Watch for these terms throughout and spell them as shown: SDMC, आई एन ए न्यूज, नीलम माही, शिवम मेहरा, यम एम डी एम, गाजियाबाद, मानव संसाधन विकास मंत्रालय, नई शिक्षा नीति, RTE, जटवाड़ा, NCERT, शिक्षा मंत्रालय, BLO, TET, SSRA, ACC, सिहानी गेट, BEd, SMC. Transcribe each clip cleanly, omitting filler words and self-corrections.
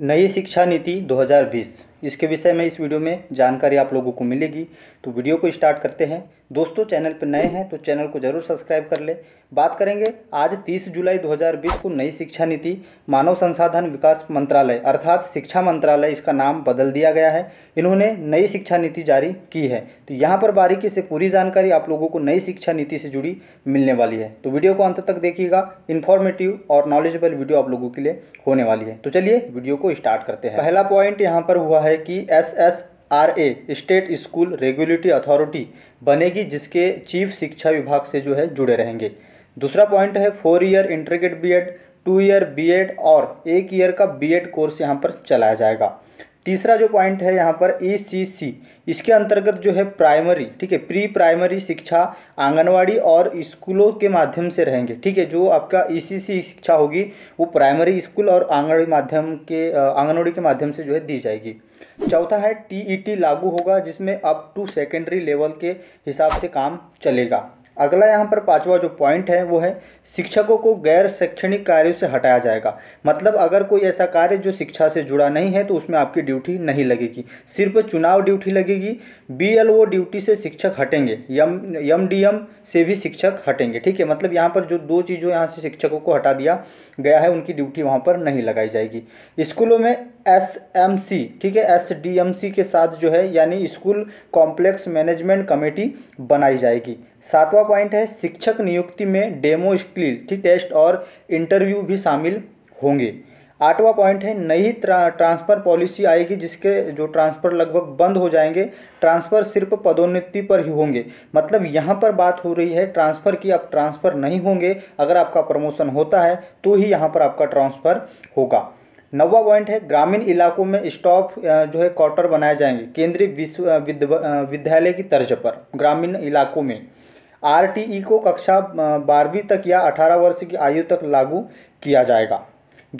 नई शिक्षा नीति 2020 इसके विषय में इस वीडियो में जानकारी आप लोगों को मिलेगी। तो वीडियो को स्टार्ट करते हैं। दोस्तों चैनल पर नए हैं तो चैनल को ज़रूर सब्सक्राइब कर लें। बात करेंगे आज 30 जुलाई 2020 को नई शिक्षा नीति मानव संसाधन विकास मंत्रालय अर्थात शिक्षा मंत्रालय, इसका नाम बदल दिया गया है, इन्होंने नई शिक्षा नीति जारी की है। तो यहाँ पर बारीकी से पूरी जानकारी आप लोगों को नई शिक्षा नीति से जुड़ी मिलने वाली है। तो वीडियो को अंत तक देखिएगा, इन्फॉर्मेटिव और नॉलेजेबल वीडियो आप लोगों के लिए होने वाली है। तो चलिए वीडियो को स्टार्ट करते हैं। पहला पॉइंट यहाँ पर हुआ है कि SSRA state school regulatory authority बनेगी, जिसके चीफ शिक्षा विभाग से जो है जुड़े रहेंगे। दूसरा पॉइंट है 4 year integrated BEd, 2 year BEd और 1 ईयर का BEd कोर्स यहाँ पर चलाया जाएगा। तीसरा जो पॉइंट है यहाँ पर ACC, इसके अंतर्गत जो है प्राइमरी, ठीक है, प्री प्राइमरी शिक्षा आंगनवाड़ी और स्कूलों के माध्यम से रहेंगे। ठीक है, जो आपका ACC शिक्षा होगी वो प्राइमरी स्कूल और आंगनवाड़ी के माध्यम से जो है दी जाएगी। चौथा है TET लागू होगा, जिसमें अप टू सेकेंडरी लेवल के हिसाब से काम चलेगा। अगला यहाँ पर पांचवा जो पॉइंट है वो है शिक्षकों को गैर शैक्षणिक कार्यों से हटाया जाएगा। मतलब अगर कोई ऐसा कार्य जो शिक्षा से जुड़ा नहीं है तो उसमें आपकी ड्यूटी नहीं लगेगी, सिर्फ चुनाव ड्यूटी लगेगी। BLO ड्यूटी से शिक्षक हटेंगे, यम एम डी एम से भी शिक्षक हटेंगे। ठीक है, मतलब यहाँ पर जो दो चीज़ों यहाँ से शिक्षकों को हटा दिया गया है, उनकी ड्यूटी वहाँ पर नहीं लगाई जाएगी। स्कूलों में SMC, ठीक है, SDMC के साथ जो है यानी स्कूल कॉम्प्लेक्स मैनेजमेंट कमेटी बनाई जाएगी। सातवां पॉइंट है शिक्षक नियुक्ति में डेमो स्किल, ठीक, टेस्ट और इंटरव्यू भी शामिल होंगे। आठवां पॉइंट है नई ट्रांसफ़र पॉलिसी आएगी, जिसके जो ट्रांसफ़र लगभग बंद हो जाएंगे, ट्रांसफ़र सिर्फ पदोन्नति पर ही होंगे। मतलब यहाँ पर बात हो रही है ट्रांसफ़र की, आप ट्रांसफ़र नहीं होंगे, अगर आपका प्रमोशन होता है तो ही यहाँ पर आपका ट्रांसफ़र होगा। नौवा पॉइंट है ग्रामीण इलाकों में स्टॉप जो है क्वार्टर बनाए जाएंगे केंद्रीय विश्वविद्यालय की तर्ज पर। ग्रामीण इलाकों में RTE को कक्षा 12वीं तक या 18 वर्ष की आयु तक लागू किया जाएगा।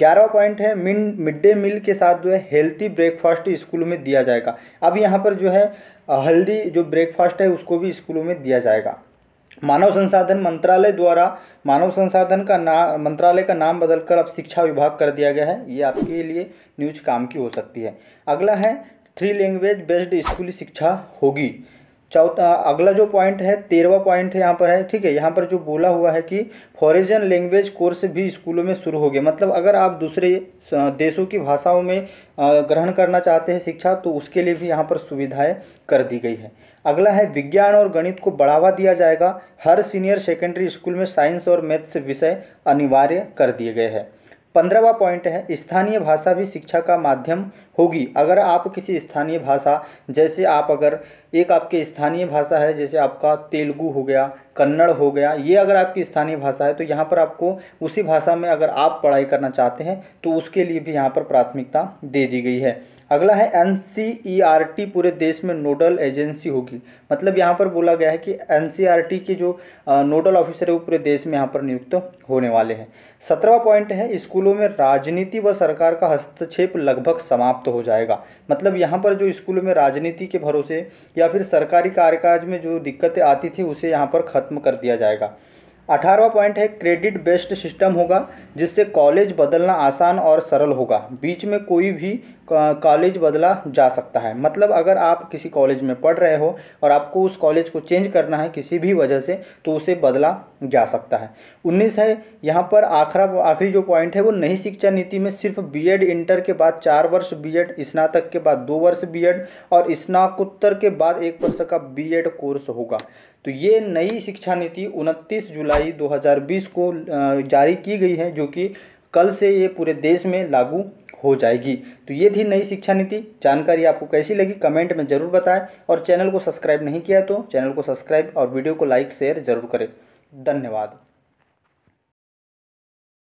11वां पॉइंट है मिड डे मील के साथ जो है हेल्थी ब्रेकफास्ट स्कूल में दिया जाएगा। अब यहाँ पर जो है हेल्दी जो ब्रेकफास्ट है उसको भी स्कूलों में दिया जाएगा। मानव संसाधन मंत्रालय द्वारा मानव संसाधन का नाम, मंत्रालय का नाम बदलकर अब शिक्षा विभाग कर दिया गया है। ये आपके लिए न्यूज काम की हो सकती है। अगला है 3 लैंग्वेज बेस्ड स्कूली शिक्षा होगी। चौथा अगला जो पॉइंट है 13वां पॉइंट है यहाँ पर है, ठीक है, यहाँ पर जो बोला हुआ है कि फॉरेन लैंग्वेज कोर्स भी स्कूलों में शुरू हो गए। मतलब अगर आप दूसरे देशों की भाषाओं में ग्रहण करना चाहते हैं शिक्षा तो उसके लिए भी यहाँ पर सुविधाएं कर दी गई है। अगला है विज्ञान और गणित को बढ़ावा दिया जाएगा। हर सीनियर सेकेंडरी स्कूल में साइंस और मैथ्स विषय अनिवार्य कर दिए गए हैं। 15वां पॉइंट है स्थानीय भाषा भी शिक्षा का माध्यम होगी। अगर आप किसी स्थानीय भाषा, जैसे आप अगर एक आपके स्थानीय भाषा है, जैसे आपका तेलुगु हो गया, कन्नड़ हो गया, ये अगर आपकी स्थानीय भाषा है तो यहाँ पर आपको उसी भाषा में अगर आप पढ़ाई करना चाहते हैं तो उसके लिए भी यहाँ पर प्राथमिकता दे दी गई है। अगला है NCERT पूरे देश में नोडल एजेंसी होगी। मतलब यहाँ पर बोला गया है कि NCERT के जो नोडल ऑफिसर है वो पूरे देश में यहाँ पर नियुक्त होने वाले हैं। 17वां पॉइंट है स्कूलों में राजनीति व सरकार का हस्तक्षेप लगभग समाप्त हो जाएगा। मतलब यहाँ पर जो स्कूलों में राजनीति के भरोसे या फिर सरकारी कार्यकाज में जो दिक्कतें आती थी उसे यहाँ पर ख़त्म कर दिया जाएगा। 18वां पॉइंट है क्रेडिट बेस्ड सिस्टम होगा, जिससे कॉलेज बदलना आसान और सरल होगा। बीच में कोई भी कॉलेज बदला जा सकता है। मतलब अगर आप किसी कॉलेज में पढ़ रहे हो और आपको उस कॉलेज को चेंज करना है किसी भी वजह से तो उसे बदला जा सकता है। 19 है यहाँ पर आखिरी जो पॉइंट है वो नई शिक्षा नीति में सिर्फ BEd इंटर के बाद 4 वर्ष BEd, स्नातक के बाद 2 वर्ष BEd और स्नातकोत्तर के बाद 1 वर्ष का BEd कोर्स होगा। तो ये नई शिक्षा नीति 29 जुलाई 2020 को जारी की गई है, जो कि कल से ये पूरे देश में लागू हो जाएगी। तो ये थी नई शिक्षा नीति जानकारी, आपको कैसी लगी कमेंट में ज़रूर बताएं और चैनल को सब्सक्राइब नहीं किया तो चैनल को सब्सक्राइब और वीडियो को लाइक शेयर ज़रूर करें। धन्यवाद।